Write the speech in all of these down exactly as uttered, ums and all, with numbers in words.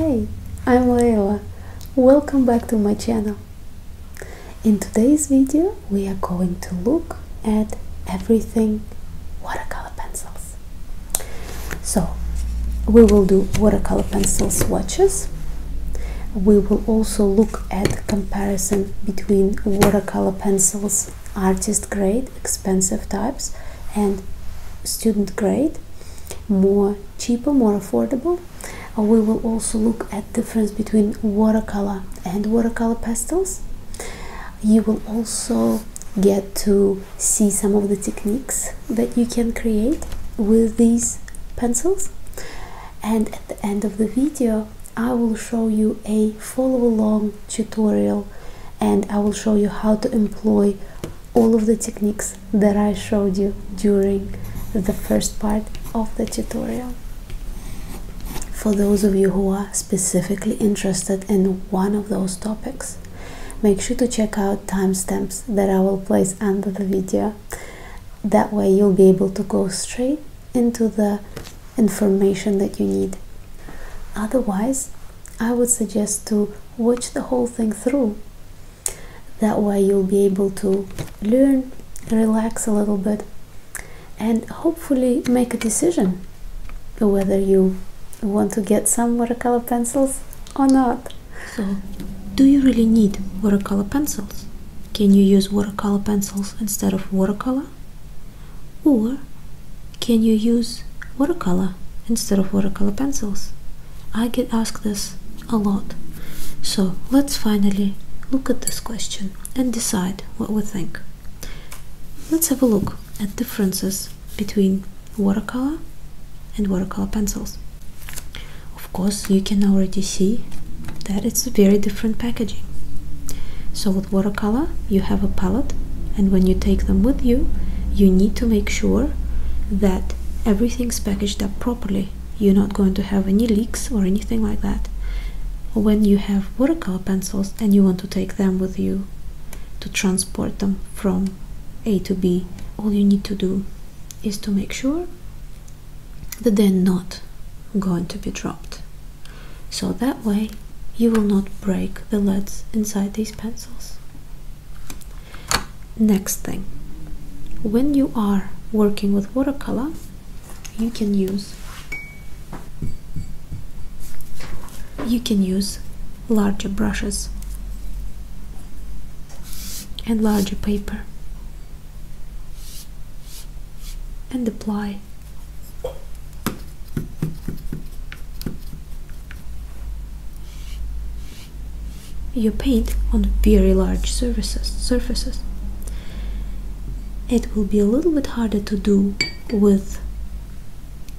Hey, I'm Leila, welcome back to my channel. In today's video we are going to look at everything watercolor pencils. So we will do watercolor pencil swatches, we will also look at comparison between watercolor pencils artist grade, expensive types, and student grade, more cheaper, more affordable. We will also look at difference between watercolor and watercolor pastels. You will also get to see some of the techniques that you can create with these pencils. And at the end of the video, I will show you a follow-along tutorial, and I will show you how to employ all of the techniques that I showed you during the first part of the tutorial. For those of you who are specifically interested in one of those topics, make sure to check out timestamps that I will place under the video. That way you'll be able to go straight into the information that you need. Otherwise, I would suggest to watch the whole thing through. That way you'll be able to learn, relax a little bit, and hopefully make a decision whether you want to get some watercolor pencils or not. So, do you really need watercolor pencils? Can you use watercolor pencils instead of watercolor? Or can you use watercolor instead of watercolor pencils? I get asked this a lot. So, let's finally look at this question and decide what we think. Let's have a look at differences between watercolor and watercolor pencils. Of course, you can already see that it's a very different packaging. So with watercolor you have a palette, and when you take them with you, you need to make sure that everything's packaged up properly. You're not going to have any leaks or anything like that. When you have watercolor pencils and you want to take them with you to transport them from A to B, all you need to do is to make sure that they're not going to be dropped. So that way you will not break the leads inside these pencils. Next thing, when you are working with watercolor, you can use you can use larger brushes and larger paper and apply your paint on very large surfaces, surfaces. It will be a little bit harder to do with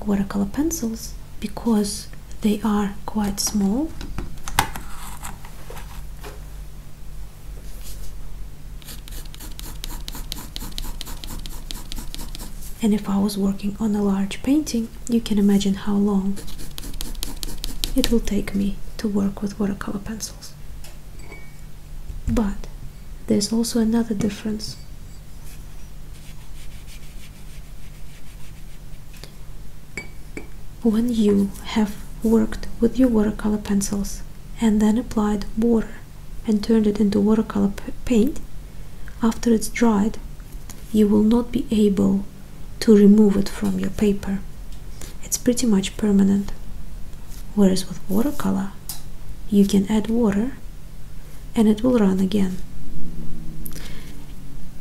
watercolor pencils because they are quite small. And if I was working on a large painting, you can imagine how long it will take me to work with watercolor pencils. But there's also another difference. When you have worked with your watercolor pencils and then applied water and turned it into watercolor paint, after it's dried, you will not be able to remove it from your paper. It's pretty much permanent. Whereas with watercolor, you can add water and it will run again.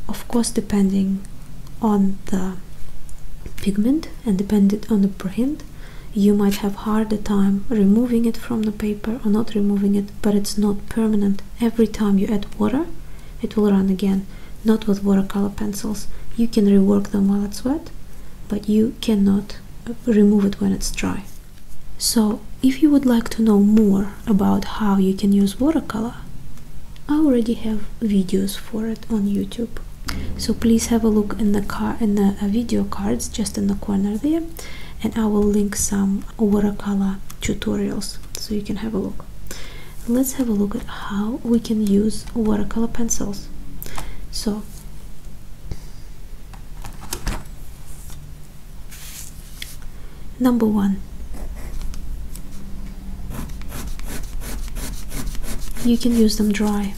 Of course, depending on the pigment and depending on the brand, you might have harder time removing it from the paper or not removing it, but it's not permanent. Every time you add water, it will run again. Not with watercolor pencils. You can rework them while it's wet, but you cannot remove it when it's dry. So, if you would like to know more about how you can use watercolor, I already have videos for it on YouTube, so please have a look in the car in the video cards just in the corner there, and I will link some watercolor tutorials so you can have a look. Let's have a look at how we can use watercolor pencils. So number one, you can use them dry,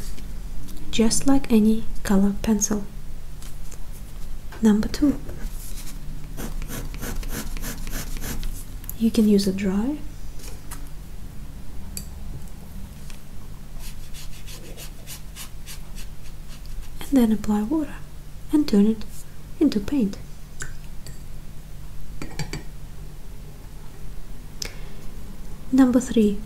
just like any color pencil. Number two, you can use it dry and then apply water and turn it into paint. Number three,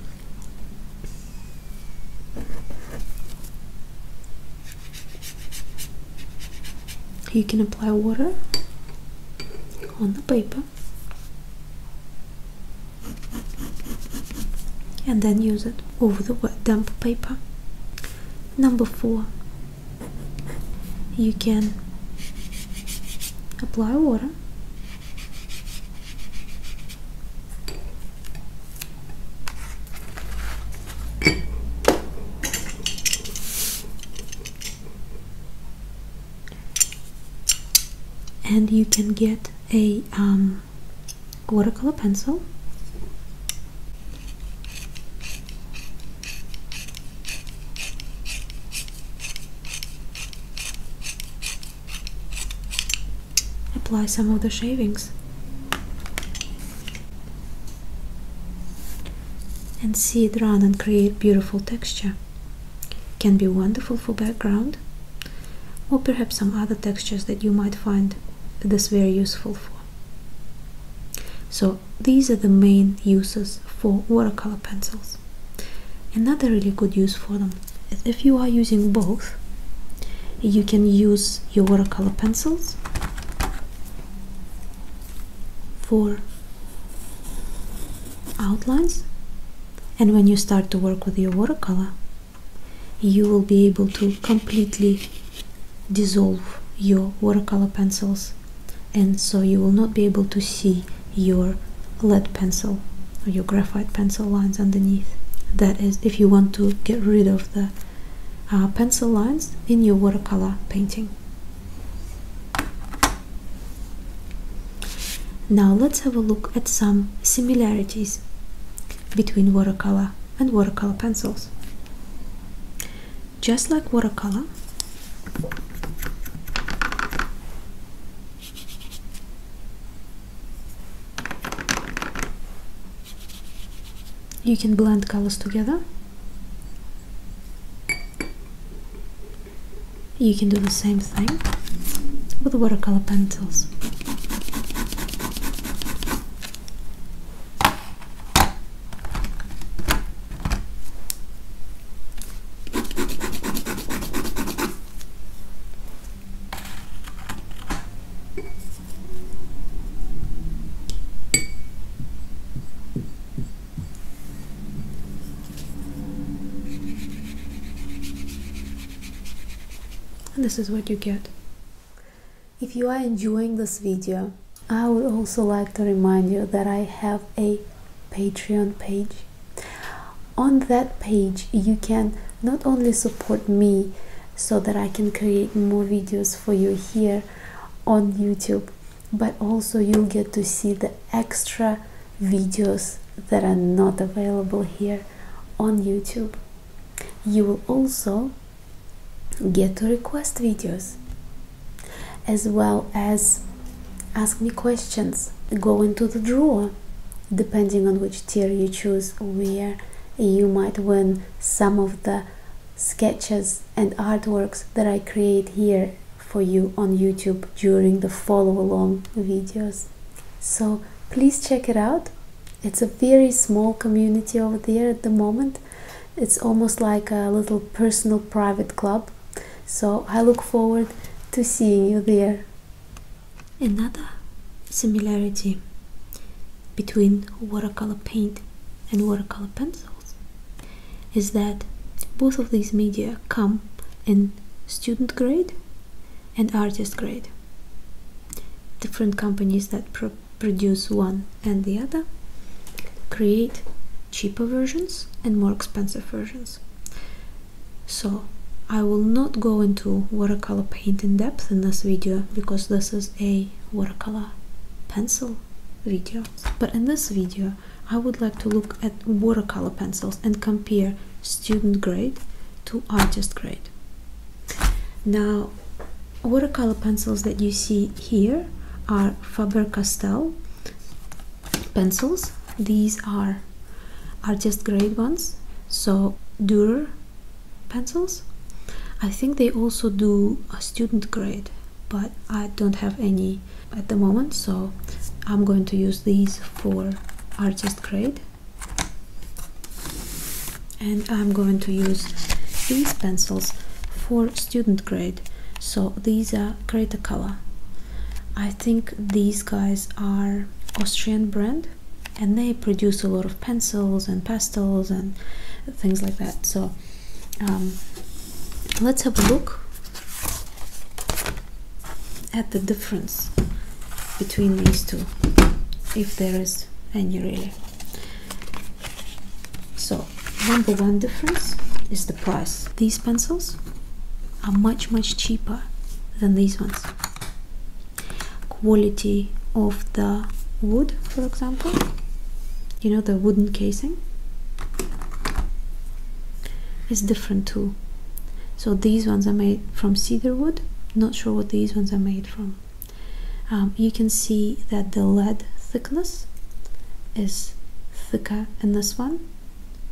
you can apply water on the paper and then use it over the wet damp paper. Number four, you can apply water and you can get a um, watercolor pencil . Apply some of the shavings and see it run and create beautiful texture. Can be wonderful for background or perhaps some other textures that you might find this very useful for. So these are the main uses for watercolor pencils. Another really good use for them is if you are using both, you can use your watercolor pencils for outlines, and when you start to work with your watercolor, you will be able to completely dissolve your watercolor pencils, and so you will not be able to see your lead pencil or your graphite pencil lines underneath. That is, if you want to get rid of the uh, pencil lines in your watercolor painting. Now let's have a look at some similarities between watercolor and watercolor pencils. Just like watercolor, you can blend colors together. You can do the same thing with watercolor pencils. This is what you get. If you are enjoying this video, I would also like to remind you that I have a Patreon page. On that page, you can not only support me so that I can create more videos for you here on YouTube, but also you'll get to see the extra videos that are not available here on YouTube. You will also get to request videos, as well as ask me questions, go into the drawer, depending on which tier you choose, where you might win some of the sketches and artworks that I create here for you on YouTube during the follow-along videos. So please check it out. It's a very small community over there at the moment. It's almost like a little personal private club. So I look forward to seeing you there. Another similarity between watercolor paint and watercolor pencils is that both of these media come in student grade and artist grade. Different companies that pro produce one and the other create cheaper versions and more expensive versions. So I will not go into watercolor paint in depth in this video because this is a watercolor pencil video. But in this video, I would like to look at watercolor pencils and compare student grade to artist grade. Now, watercolor pencils that you see here are Faber-Castell pencils. These are artist grade ones, so Dürer pencils. I think they also do a student grade, but I don't have any at the moment, so I'm going to use these for artist grade. And I'm going to use these pencils for student grade. So these are Cretacolor. I think these guys are Austrian brand, and they produce a lot of pencils and pastels and things like that. So um, let's have a look at the difference between these two, if there is any really. So number one difference is the price. These pencils are much much cheaper than these ones. Quality of the wood, for example, you know, the wooden casing is different too. So these ones are made from cedar wood. Not sure what these ones are made from. Um, you can see that the lead thickness is thicker in this one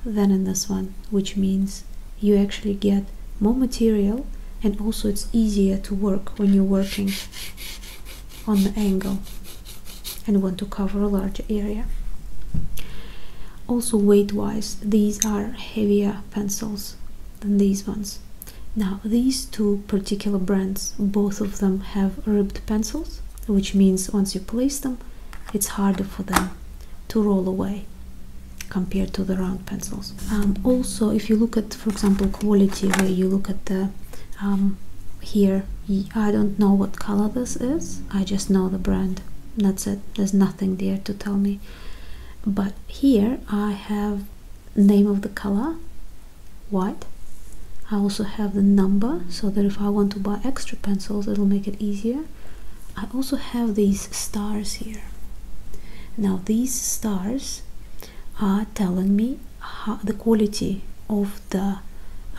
than in this one, which means you actually get more material, and also it's easier to work when you're working on the angle and want to cover a larger area. Also weight-wise, these are heavier pencils than these ones. Now, these two particular brands, both of them have ribbed pencils, which means once you place them, it's harder for them to roll away compared to the round pencils. Um, also, if you look at, for example, quality, where you look at the, um, here, I don't know what color this is, I just know the brand, that's it, there's nothing there to tell me. But here I have name of the color, white. I also have the number, so that if I want to buy extra pencils, it'll make it easier. I also have these stars here. Now these stars are telling me how the quality of the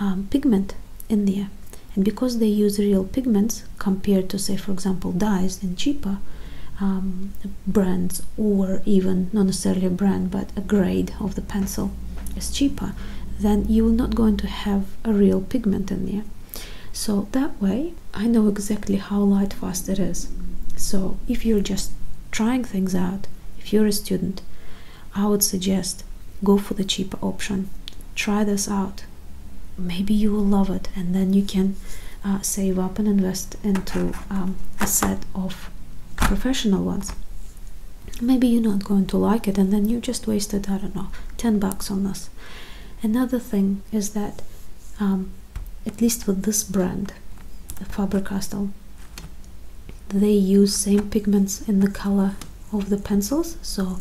um, pigment in there. And because they use real pigments compared to, say, for example, dyes and cheaper um, brands, or even not necessarily a brand, but a grade of the pencil is cheaper, then you're not going to have a real pigment in there. So that way, I know exactly how light fast it is. So if you're just trying things out, if you're a student, I would suggest go for the cheaper option. Try this out. Maybe you will love it, and then you can uh, save up and invest into um, a set of professional ones. Maybe you're not going to like it, and then you just wasted, I don't know, ten bucks on this. Another thing is that, um, at least with this brand, the Faber-Castell, they use same pigments in the color of the pencils. So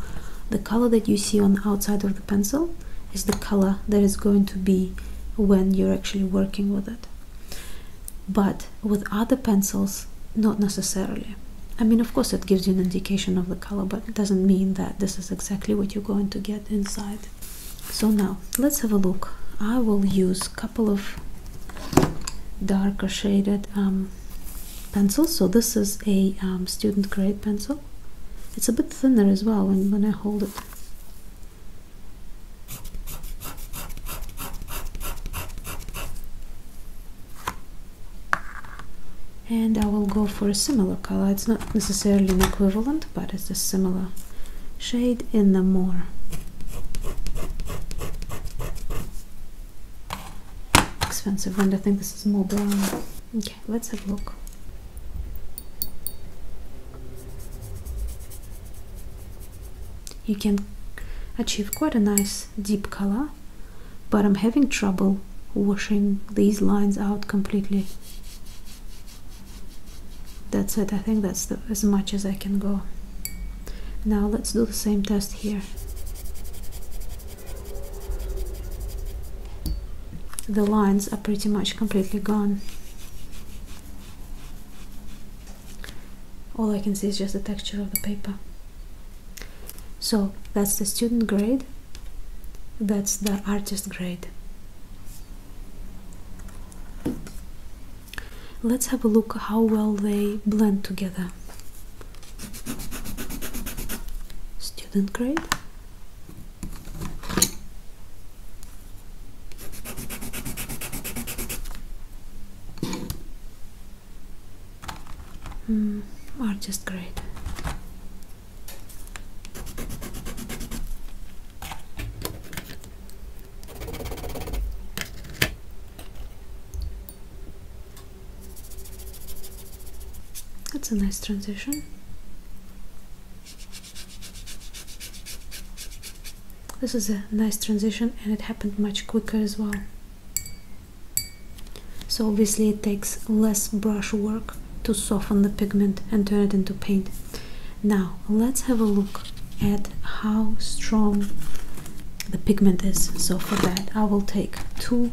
the color that you see on the outside of the pencil is the color that is going to be when you're actually working with it. But with other pencils, not necessarily. I mean, of course, it gives you an indication of the color, but it doesn't mean that this is exactly what you're going to get inside. So now, let's have a look. I will use a couple of darker shaded um, pencils. So this is a um, student grade pencil. It's a bit thinner as well when, when I hold it. And I will go for a similar color. It's not necessarily an equivalent, but it's a similar shade in the more expensive one. I think this is more brown. Okay, let's have a look. You can achieve quite a nice deep color, but I'm having trouble washing these lines out completely. That's it, I think that's the, as much as I can go. Now let's do the same test here. The lines are pretty much completely gone. All I can see is just the texture of the paper. So that's the student grade, that's the artist grade. Let's have a look how well they blend together. Student grade. Mm, artist grade. That's a nice transition. This is a nice transition, and it happened much quicker as well. So obviously it takes less brush work to soften the pigment and turn it into paint. Now let's have a look at how strong the pigment is. So for that I will take two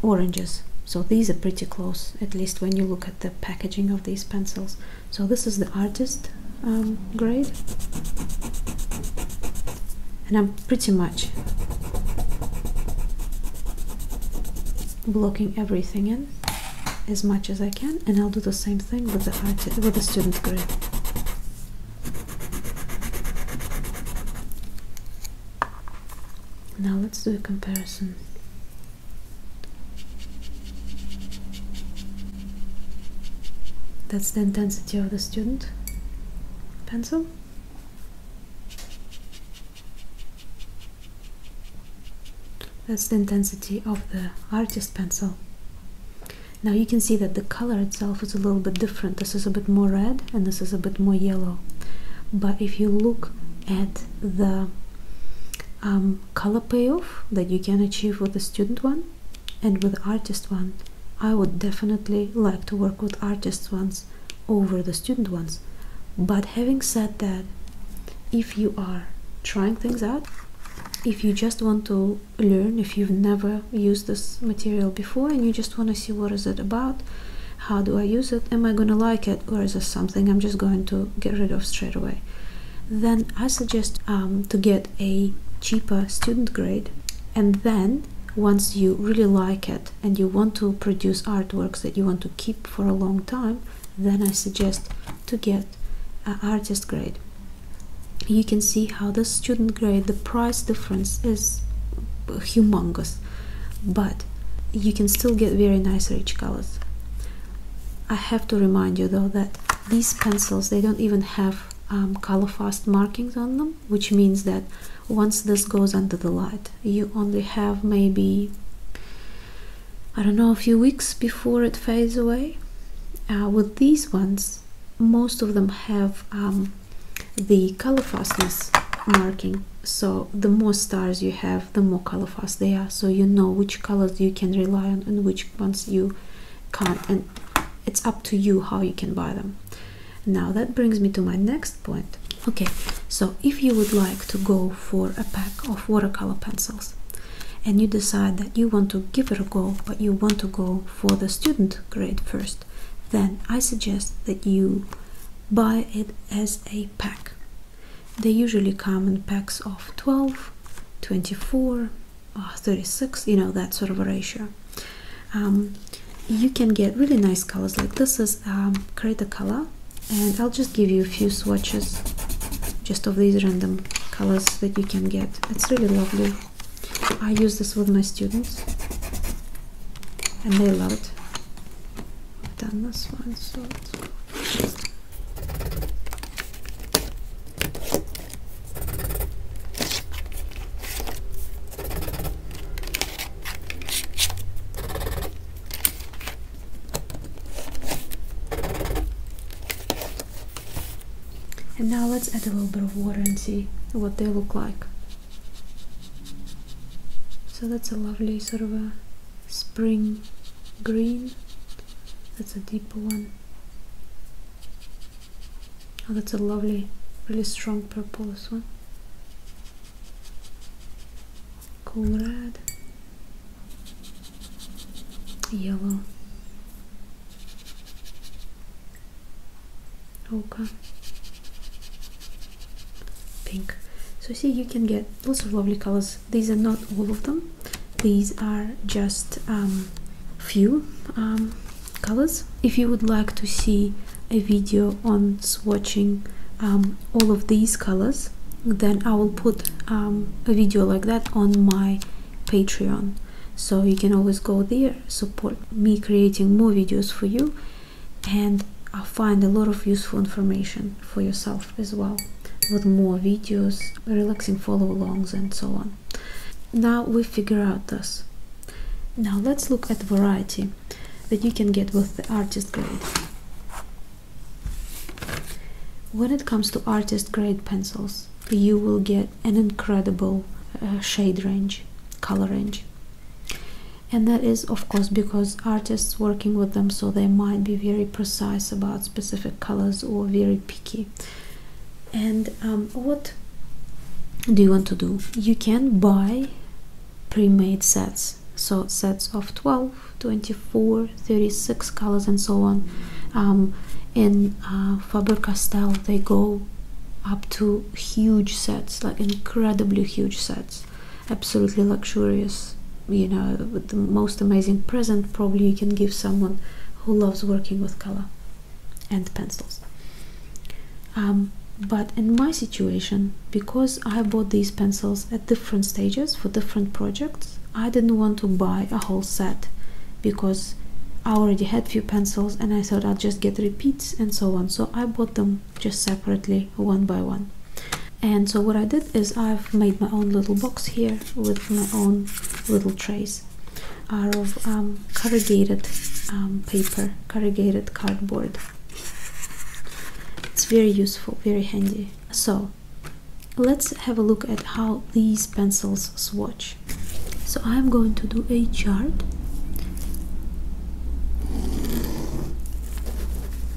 oranges. So these are pretty close, at least when you look at the packaging of these pencils. So this is the artist um, grade, and I'm pretty much blocking everything in as much as I can, and I'll do the same thing with the artist, with the student grade. Now let's do a comparison. That's the intensity of the student pencil. That's the intensity of the artist pencil. Now you can see that the color itself is a little bit different. This is a bit more red and this is a bit more yellow. But if you look at the um, color payoff that you can achieve with the student one and with the artist one, I would definitely like to work with artist ones over the student ones. But having said that, if you are trying things out, if you just want to learn, if you've never used this material before and you just want to see what is it about, how do I use it, am I going to like it, or is this something I'm just going to get rid of straight away, then I suggest um, to get a cheaper student grade, and then once you really like it and you want to produce artworks that you want to keep for a long time, then I suggest to get an artist grade. You can see how the student grade, the price difference is humongous, but you can still get very nice rich colors. I have to remind you though that these pencils, they don't even have um, color fast markings on them, which means that once this goes under the light, you only have maybe, I don't know, a few weeks before it fades away. Uh, with these ones, most of them have um, the color fastness marking, so the more stars you have, the more color fast they are, so you know which colors you can rely on and which ones you can't, and it's up to you how you can buy them. Now that brings me to my next point. Okay, so if you would like to go for a pack of watercolor pencils and you decide that you want to give it a go, but you want to go for the student grade first, then I suggest that you buy it as a pack. They usually come in packs of twelve, twenty-four, thirty-six, you know, that sort of a ratio. Um, you can get really nice colors, like this is um, Cretacolor, and I'll just give you a few swatches just of these random colors that you can get. It's really lovely. I use this with my students and they love it. I've done this one, so it's just now let's add a little bit of water and see what they look like. So that's a lovely sort of a spring green. That's a deeper one. Oh, that's a lovely, really strong purple, this one. Cool red. Yellow. Ochre. So see, you can get lots of lovely colors. These are not all of them, these are just um, few um, colors. If you would like to see a video on swatching um, all of these colors, then I will put um, a video like that on my Patreon, so you can always go there, support me creating more videos for you, and I'll find a lot of useful information for yourself as well, with more videos, relaxing follow-alongs and so on. Now we figure out this. Now let's look at variety that you can get with the artist grade. When it comes to artist grade pencils, you will get an incredible uh, shade range, color range. And that is, of course, because artists working with them, so they might be very precise about specific colors or very picky. And um, what do you want to do? You can buy pre-made sets. So sets of twelve, twenty-four, thirty-six colors and so on. Um, in uh, Faber-Castell they go up to huge sets, like incredibly huge sets, absolutely luxurious, you know, with the most amazing present probably you can give someone who loves working with color and pencils. Um, but in my situation, because I bought these pencils at different stages for different projects, I didn't want to buy a whole set because I already had few pencils and I thought I'll just get repeats and so on. So I bought them just separately, one by one. And so what I did is I've made my own little box here with my own little trays out of um, corrugated um, paper, corrugated cardboard. It's very useful, very handy. So let's have a look at how these pencils swatch. So I'm going to do a chart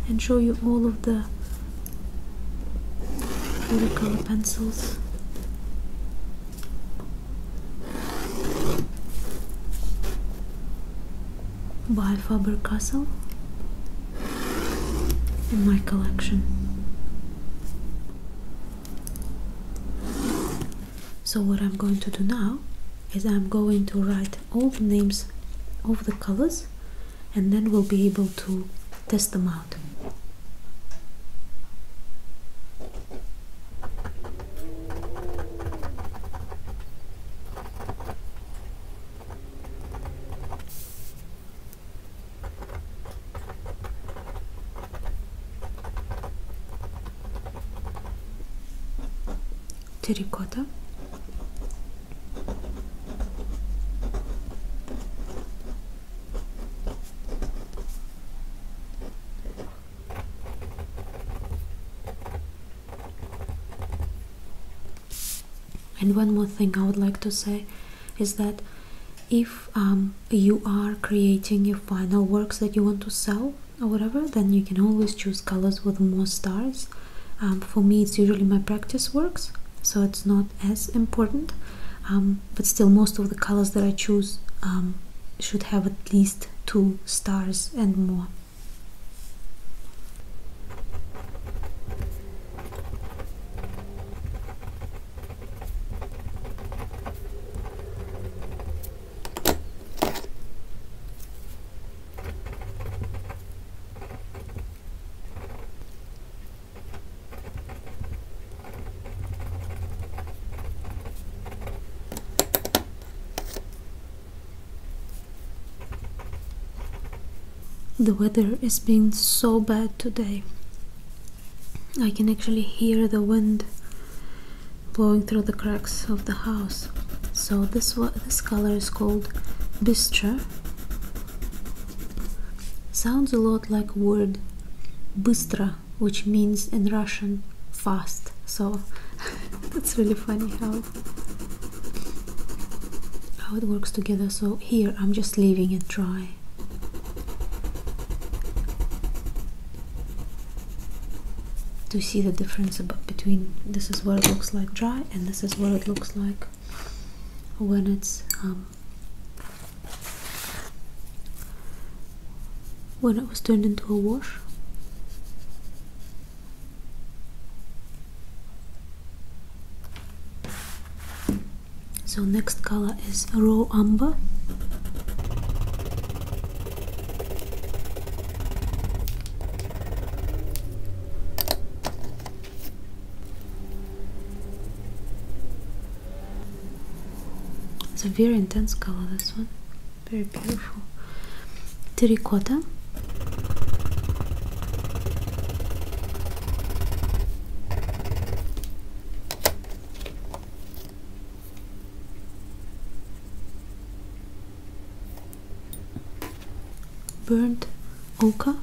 and show you all of the watercolor pencils. By Faber-Castell in my collection. So what I'm going to do now is I'm going to write all the names of the colors and then we'll be able to test them out. Terracotta, and one more thing I would like to say is that if um, you are creating your final works that you want to sell or whatever, then you can always choose colors with more stars. Um, for me it's usually my practice works, so it's not as important, um, but still most of the colors that I choose um, should have at least two stars and more. The weather is being so bad today. I can actually hear the wind blowing through the cracks of the house. So this this color is called Bistra. Sounds a lot like word Bistra, which means in Russian fast. So it's really funny how how it works together. So here I'm just leaving it dry. To see the difference about between this is what it looks like dry and this is what it looks like when it's um, when it was turned into a wash. So next color is raw umber. It's a very intense color, this one, very beautiful. Terracotta. Burnt ochre.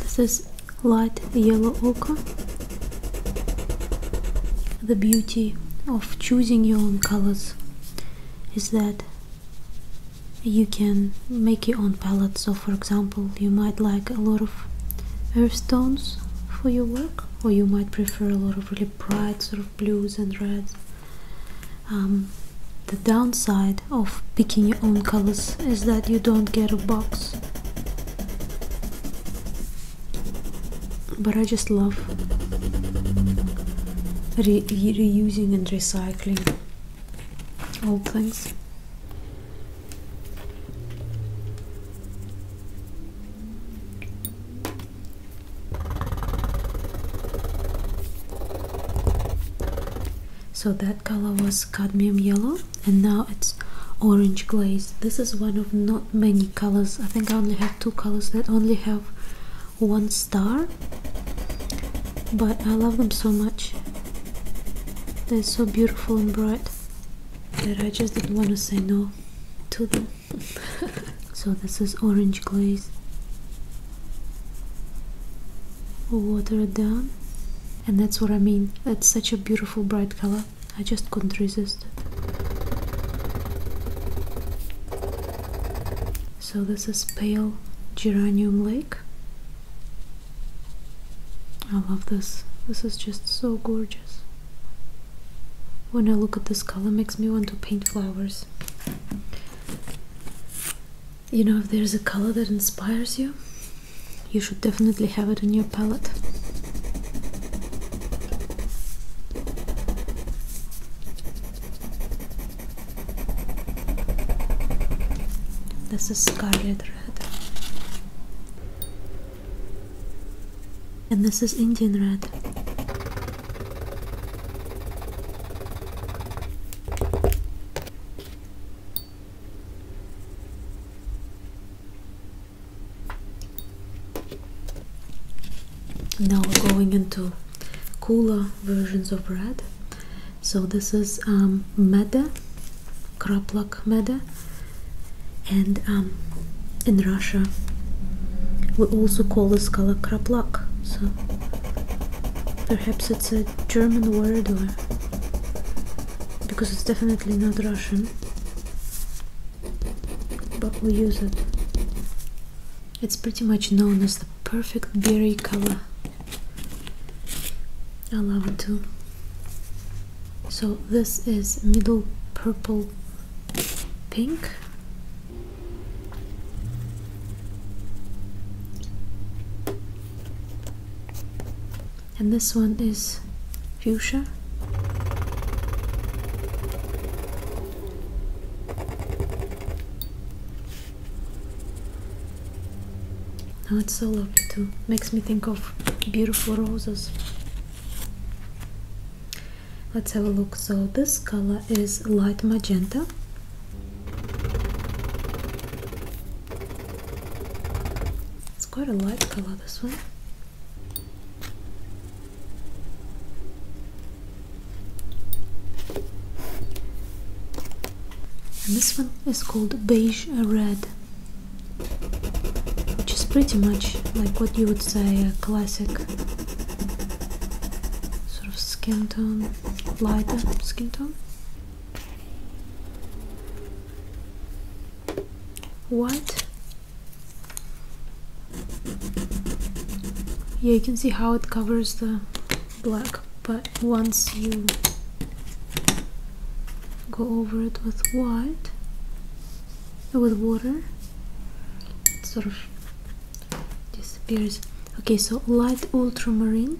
This is light yellow ochre. The beauty of choosing your own colors is that you can make your own palette. So for example, you might like a lot of earth tones for your work, or you might prefer a lot of really bright sort of blues and reds. Um, the downside of picking your own colors is that you don't get a box, but I just love re re reusing and recycling old things. So that color was cadmium yellow, and now it's orange glaze. This is one of not many colors. I think I only have two colors that only have one star, but I love them so much. They're so beautiful and bright that I just didn't want to say no to them. So this is orange glaze. We'll water it down. And that's what I mean, it's such a beautiful bright color, I just couldn't resist it. So this is pale geranium lake. I love this, this is just so gorgeous. When I look at this color, it makes me want to paint flowers. You know, if there's a color that inspires you, you should definitely have it in your palette. This is scarlet red, and this is Indian red. Now we're going into cooler versions of red. So this is um, Meda, Kraplak Meda. And um, in Russia, we also call this color Kraplak, so perhaps it's a German word, or because it's definitely not Russian, but we use it. It's pretty much known as the perfect berry color. I love it too. So this is middle purple pink. And this one is fuchsia. Oh, it's so lovely too. Makes me think of beautiful roses. Let's have a look. So this color is light magenta. It's quite a light color, this one. And this one is called beige red, which is pretty much like what you would say a classic sort of skin tone, lighter skin tone. White. Yeah, you can see how it covers the black, but once you go over it with what? With water. It sort of disappears. Okay, so light ultramarine.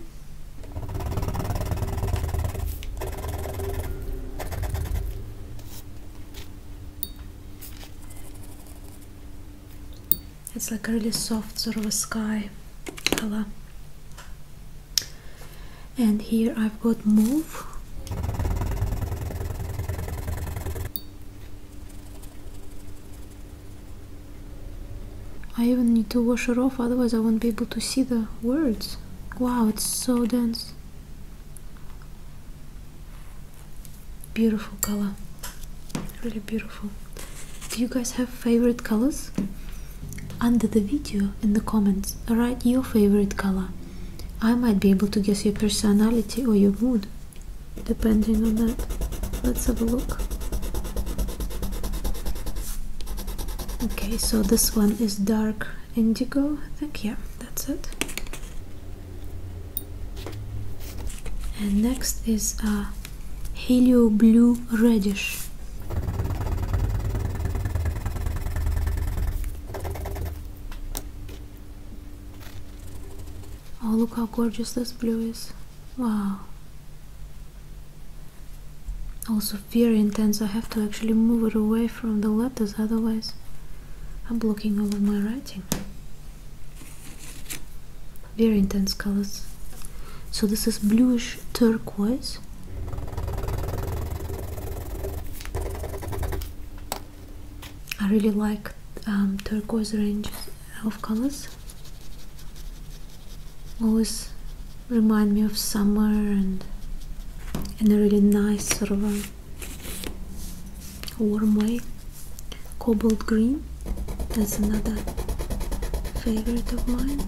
It's like a really soft sort of a sky color. And here I've got mauve. I even need to wash it off, otherwise I won't be able to see the words. Wow, it's so dense. Beautiful color. Really beautiful. Do you guys have favorite colors? Under the video, in the comments, write your favorite color. I might be able to guess your personality or your mood, depending on that. Let's have a look. Okay, so this one is dark indigo, I think, yeah, that's it. And next is a helio blue reddish. Oh, look how gorgeous this blue is. Wow. Also very intense. I have to actually move it away from the letters, otherwise I'm blocking all of my writing. Very intense colors. So this is bluish turquoise. I really like um, turquoise range of colors. Always remind me of summer and in a really nice sort of a warm way. Cobalt green, that's another favorite of mine.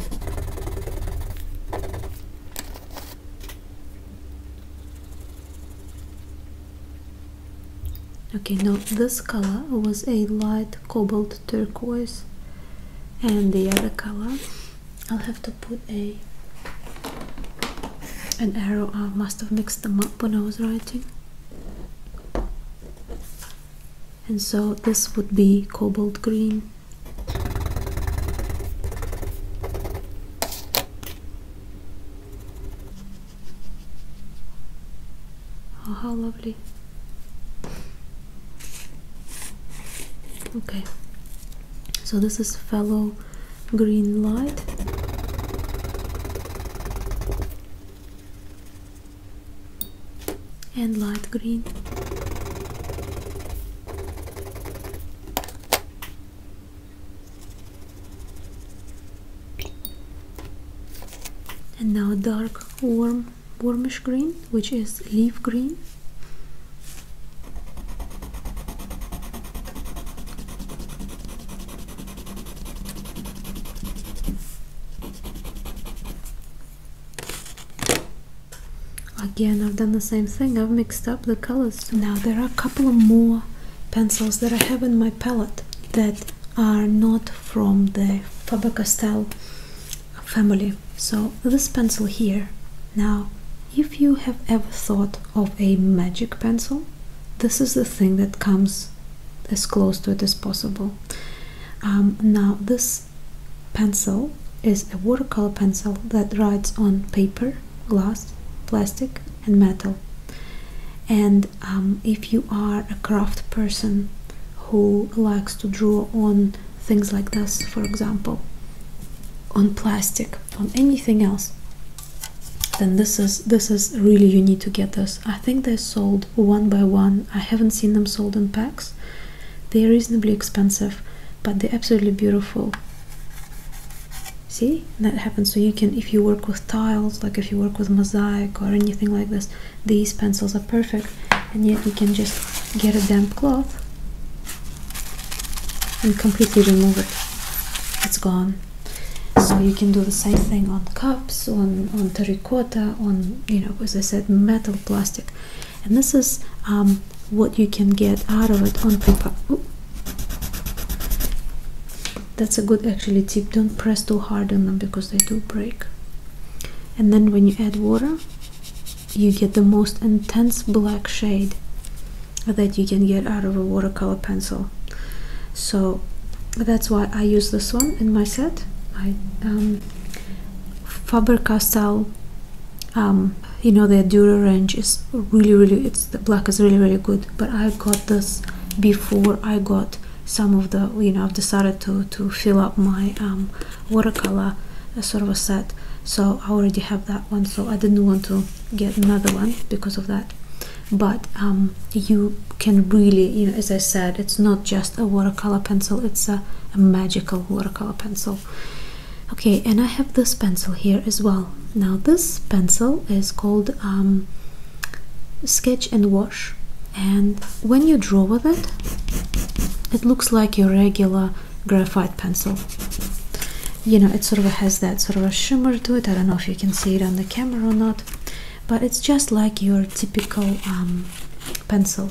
Okay, now this color was a light cobalt turquoise, and the other color I'll have to put a an arrow. I must have mixed them up when I was writing. And so this would be cobalt green. Oh, how lovely. Okay, so this is fellow green light. And light green. And now dark warm warmish green, which is leaf green. Again, I've done the same thing, I've mixed up the colors. Now there are a couple of more pencils that I have in my palette that are not from the Faber-Castell family. So this pencil here. Now, if you have ever thought of a magic pencil, this is the thing that comes as close to it as possible. Um, now this pencil is a watercolor pencil that writes on paper, glass, plastic and metal. And um, if you are a craft person who likes to draw on things like this, for example, on plastic, on anything else, then this is this is really, you need to get this. I think they're sold one by one. I haven't seen them sold in packs. They're reasonably expensive, but they're absolutely beautiful. See, that happens. So you can, if you work with tiles, like if you work with mosaic or anything like this, these pencils are perfect. And yet you can just get a damp cloth and completely remove it. It's gone. So you can do the same thing on cups, on, on terracotta, on, you know, as I said, metal, plastic. And this is um, what you can get out of it on paper. Ooh. That's a good actually tip, don't press too hard on them because they do break. And then when you add water, you get the most intense black shade. transfer that you can get out of a watercolor pencil. So that's why I use this one in my set. I um, Faber-Castell, um, you know, their Dürer range is really really it's the black is really really good, but I got this before I got some of the, you know, I've decided to to fill up my um, watercolor uh, sort of a set, so I already have that one, so I didn't want to get another one because of that. But um, you can really, you know, as I said, it's not just a watercolor pencil, it's a, a magical watercolor pencil. Okay, and I have this pencil here as well. Now this pencil is called um, Sketch and Wash, and when you draw with it, it looks like your regular graphite pencil. You know, it sort of has that sort of a shimmer to it. I don't know if you can see it on the camera or not, but it's just like your typical um, pencil.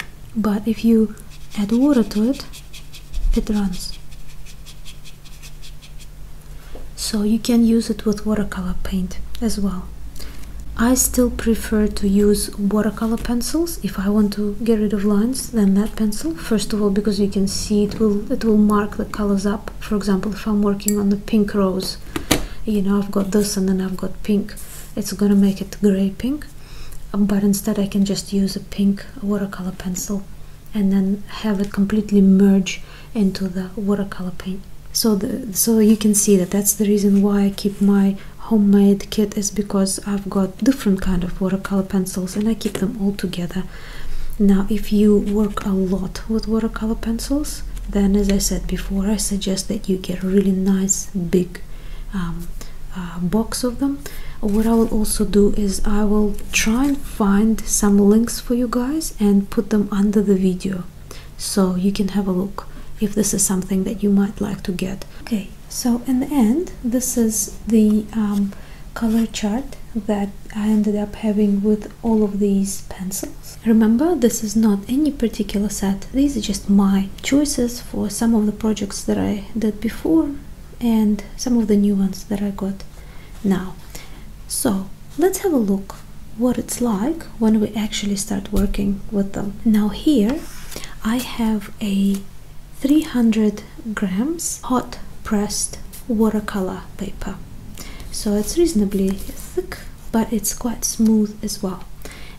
But if you add water to it, it runs. So you can use it with watercolor paint as well. I still prefer to use watercolor pencils. If I want to get rid of lines, then that pencil, first of all, because you can see it will it will mark the colors up. For example, if I'm working on the pink rose, you know, I've got this and then I've got pink. It's gonna make it gray pink, but instead I can just use a pink watercolor pencil and then have it completely merge into the watercolor paint. So the, so you can see that that's the reason why I keep my homemade kit, is because I've got different kind of watercolor pencils and I keep them all together. Now if you work a lot with watercolor pencils, then as I said before, I suggest that you get a really nice big um, uh, box of them. What I will also do is I will try and find some links for you guys and put them under the video, so you can have a look if this is something that you might like to get. Okay, so in the end, this is the um, color chart that I ended up having with all of these pencils. Remember, this is not any particular set. These are just my choices for some of the projects that I did before and some of the new ones that I got now. So let's have a look what it's like when we actually start working with them. Now here I have a three hundred grams hot pressed watercolor paper. So it's reasonably thick, but it's quite smooth as well.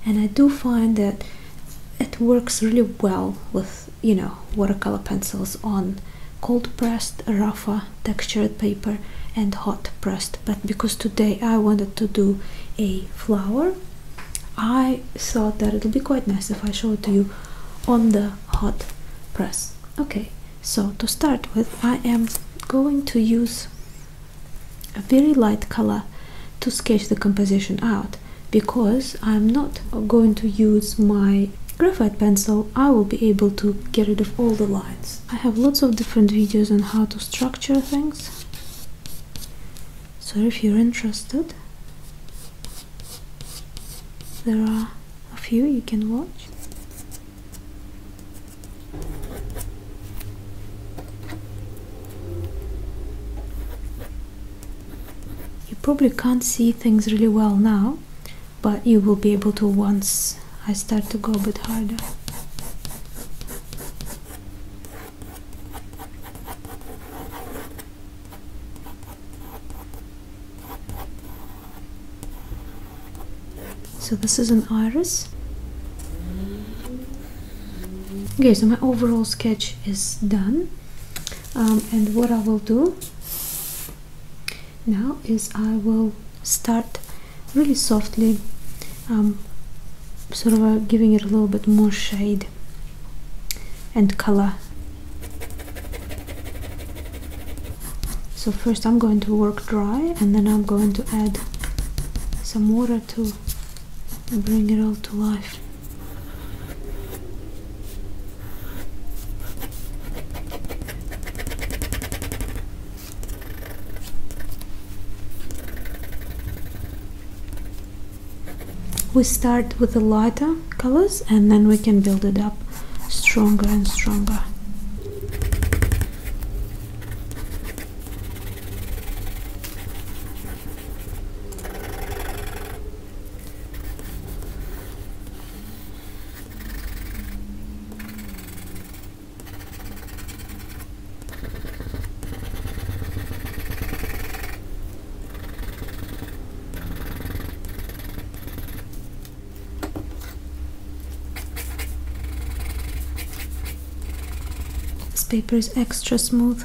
And I do find that it works really well with, you know, watercolor pencils on cold pressed, rougher textured paper and hot pressed. But because today I wanted to do a flower, I thought that it'll be quite nice if I show it to you on the hot press. Okay, so to start with, I am going to use a very light color to sketch the composition out, because I'm not going to use my graphite pencil. I will be able to get rid of all the lines. I have lots of different videos on how to structure things, so if you're interested, there are a few you can watch. You probably can't see things really well now, but you will be able to once I start to go a bit harder. So this is an iris. Okay, so my overall sketch is done. Um, and what I will do now is I will start really softly um, sort of uh, giving it a little bit more shade and color. So first I'm going to work dry, and then I'm going to add some water to bring it all to life. We start with the lighter colors, and then we can build it up stronger and stronger. This paper is extra smooth.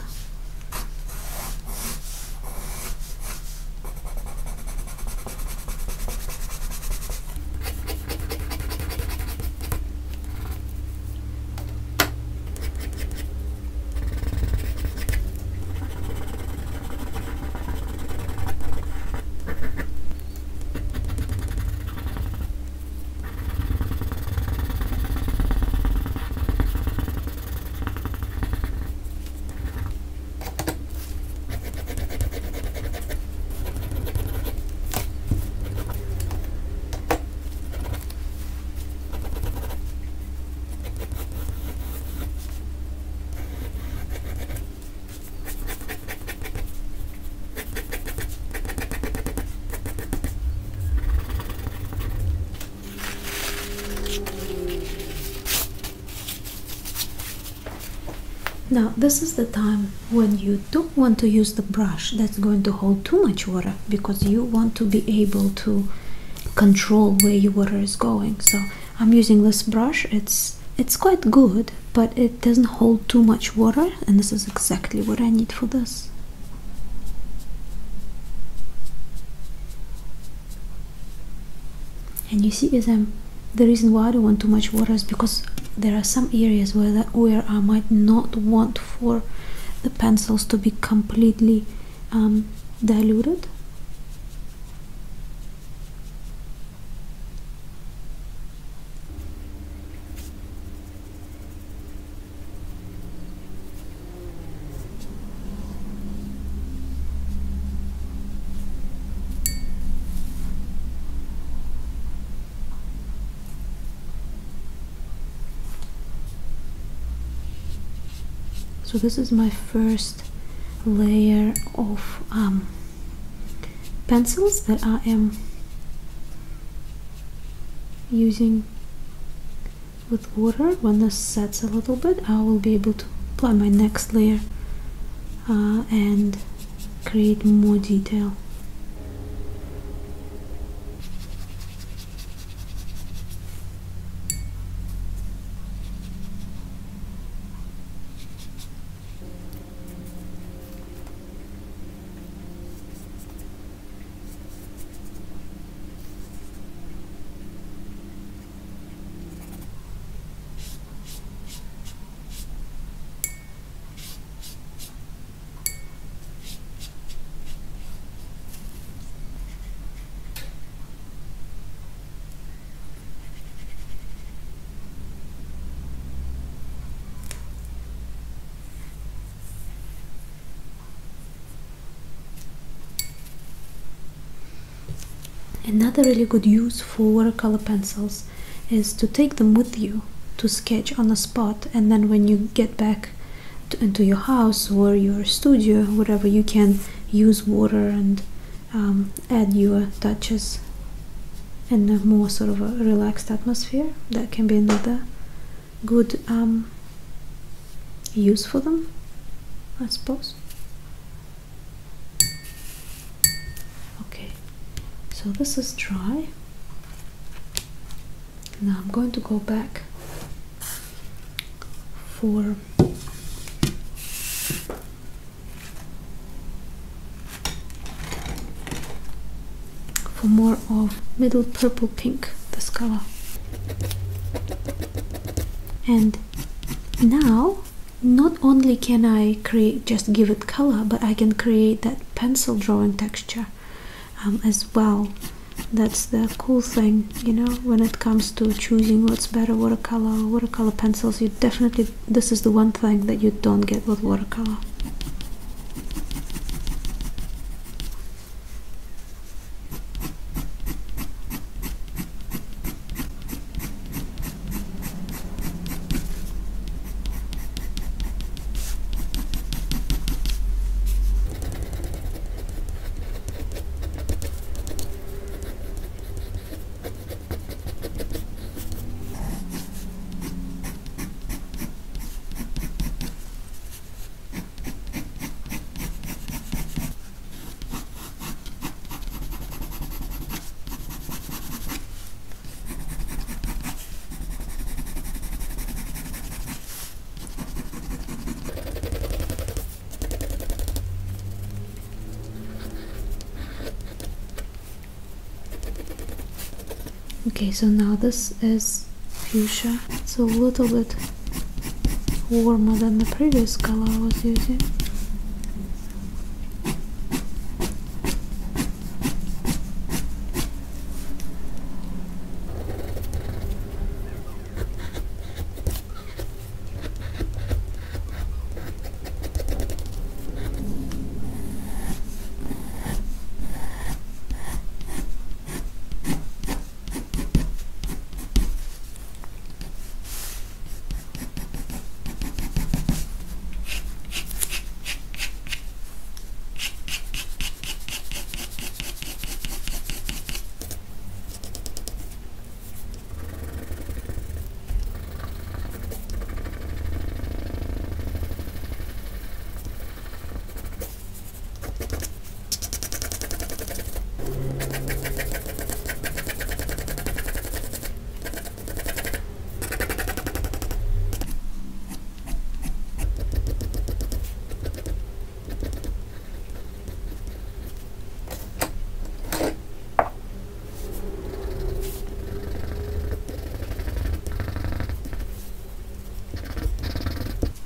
Now, this is the time when you don't want to use the brush that's going to hold too much water, because you want to be able to control where your water is going. So I'm using this brush. It's it's quite good, but it doesn't hold too much water, and this is exactly what I need for this. And you see, as I'm, the reason why I don't want too much water is because there are some areas where, that, where I might not want for the pencils to be completely um, diluted. So this is my first layer of um, pencils that I am using with water. When this sets a little bit, I will be able to apply my next layer uh, and create more detail. Another really good use for watercolor pencils is to take them with you to sketch on the spot, and then when you get back to, into your house or your studio, whatever, you can use water and um, add your touches in a more sort of a relaxed atmosphere. That can be another good um, use for them, I suppose. So this is dry. Now I'm going to go back for for more of middle purple pink, this color. And now not only can I create, just give it color, but I can create that pencil drawing texture Um, as well. That's the cool thing, you know, when it comes to choosing what's better, watercolor or watercolor pencils. You definitely, this is the one thing that you don't get with watercolor. Okay, so now this is fuchsia. It's a little bit warmer than the previous color I was using.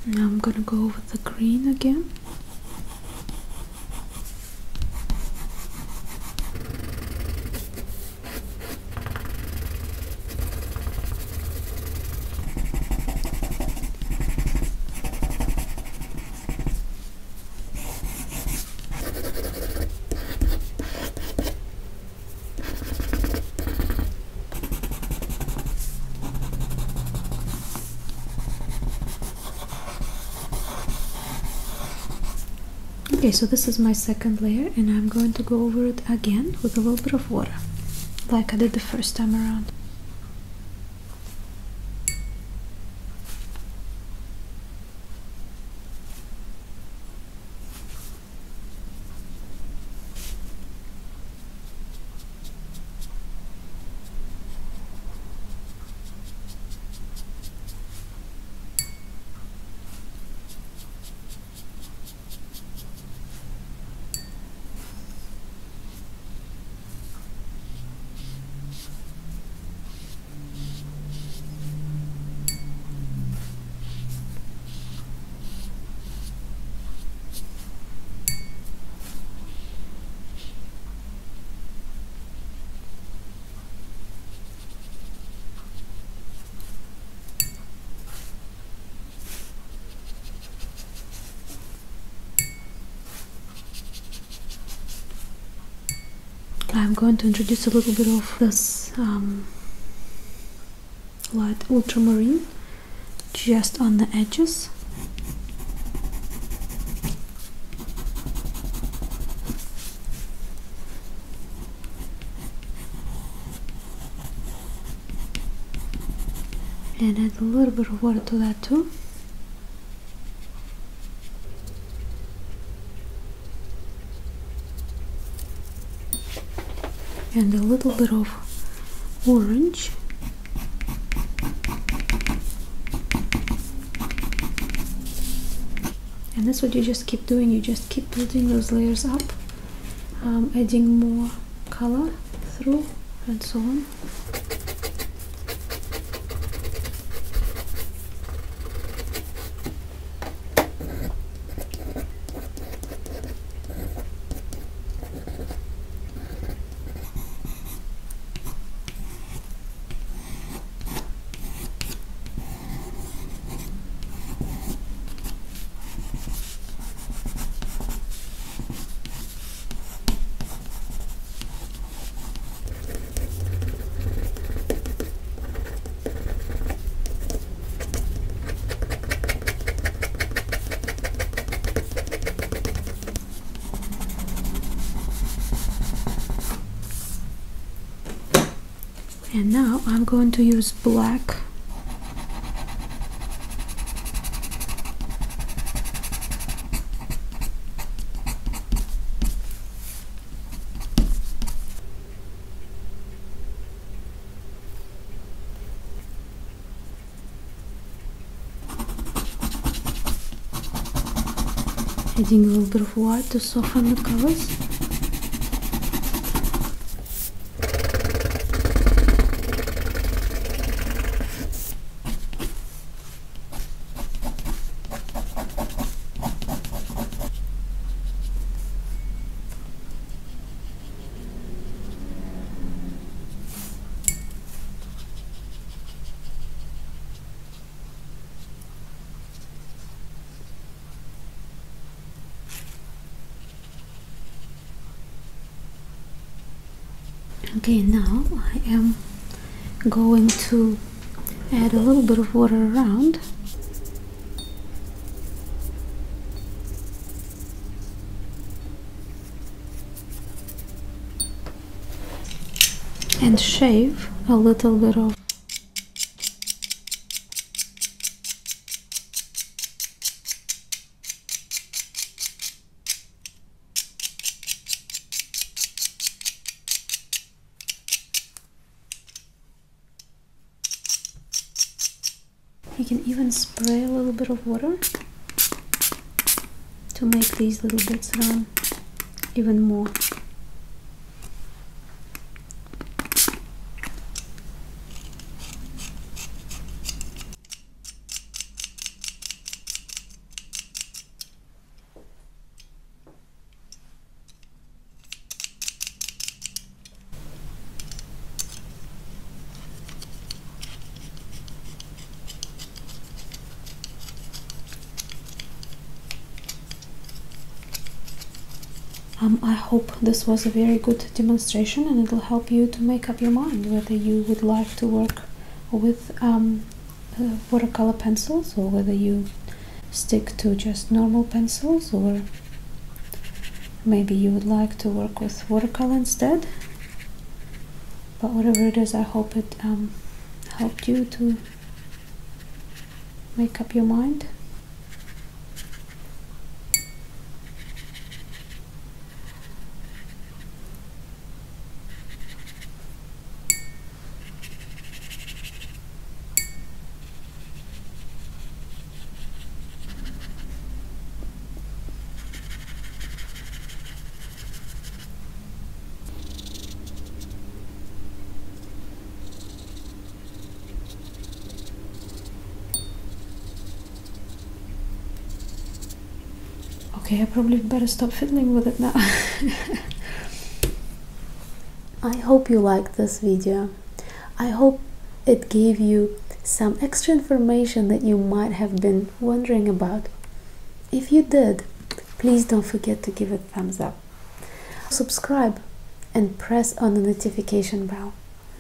Now I'm gonna go over the green again. Okay, so this is my second layer, and I'm going to go over it again with a little bit of water, like I did the first time around. I'm going to introduce a little bit of this um, light ultramarine just on the edges. And add a little bit of water to that too. And a little bit of orange. And that's what you just keep doing, you just keep building those layers up, um, adding more color through and so on. And now I'm going to use black adding a little bit of white to soften the colors. Okay, now I am going to add a little bit of water around. And shave a little bit of you can even spray a little bit of water to make these little bits around even more. Um, I hope this was a very good demonstration and it will help you to make up your mind whether you would like to work with um, uh, watercolor pencils or whether you stick to just normal pencils, or maybe you would like to work with watercolor instead. But whatever it is, I hope it um, helped you to make up your mind. Okay, I probably better stop fiddling with it now. I hope you liked this video. I hope it gave you some extra information that you might have been wondering about. If you did, please don't forget to give it a thumbs up. Subscribe and press on the notification bell.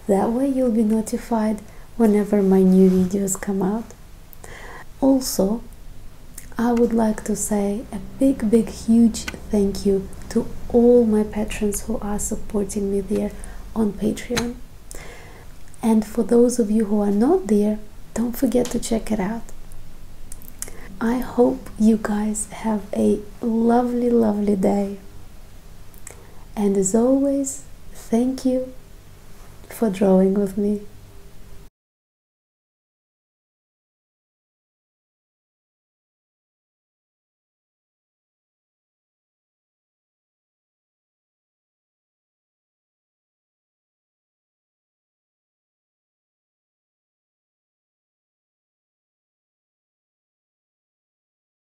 That way you'll be notified whenever my new videos come out. Also, I would like to say a big, big, huge thank you to all my patrons who are supporting me there on Patreon. And for those of you who are not there, don't forget to check it out. I hope you guys have a lovely, lovely day. And as always, thank you for drawing with me.